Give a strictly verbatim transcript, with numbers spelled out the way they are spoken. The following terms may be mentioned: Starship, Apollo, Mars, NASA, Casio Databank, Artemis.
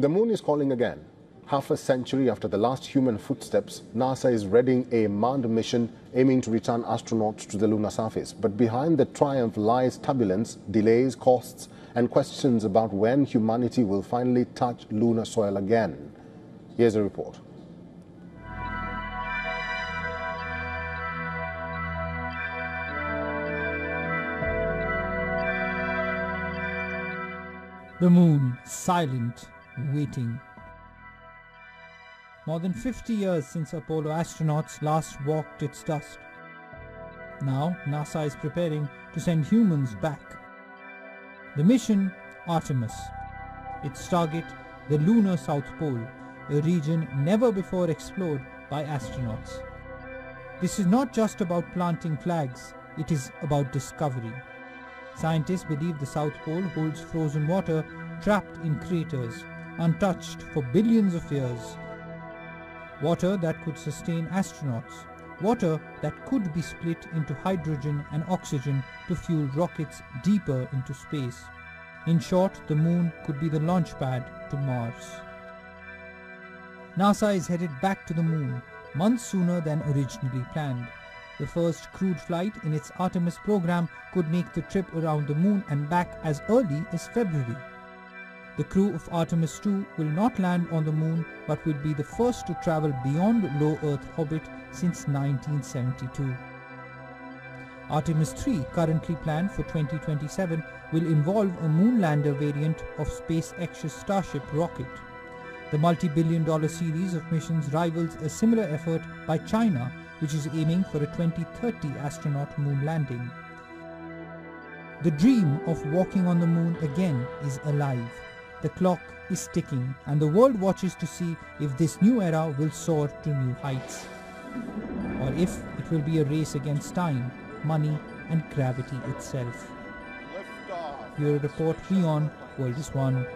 The moon is calling again. Half a century after the last human footsteps, NASA is readying a manned mission aiming to return astronauts to the lunar surface. But behind the triumph lies turbulence, delays, costs, and questions about when humanity will finally touch lunar soil again. Here's a report. The moon, silent, waiting. More than fifty years since Apollo astronauts last walked its dust. Now NASA is preparing to send humans back. The mission, Artemis. Its target, the lunar South Pole, a region never before explored by astronauts. This is not just about planting flags, it is about discovery. Scientists believe the South Pole holds frozen water trapped in craters, untouched for billions of years. Water that could sustain astronauts. Water that could be split into hydrogen and oxygen to fuel rockets deeper into space. In short, the moon could be the launch pad to Mars. NASA is headed back to the moon, months sooner than originally planned. The first crewed flight in its Artemis program could make the trip around the moon and back as early as February. The crew of Artemis two will not land on the moon but will be the first to travel beyond low Earth orbit since nineteen seventy-two. Artemis three, currently planned for twenty twenty-seven, will involve a moonlander variant of SpaceX's Starship rocket. The multi-billion dollar series of missions rivals a similar effort by China, which is aiming for a twenty thirty astronaut moon landing. The dream of walking on the moon again is alive. The clock is ticking, and the world watches to see if this new era will soar to new heights, or if it will be a race against time, money, and gravity itself. Your report, Leon, World is One.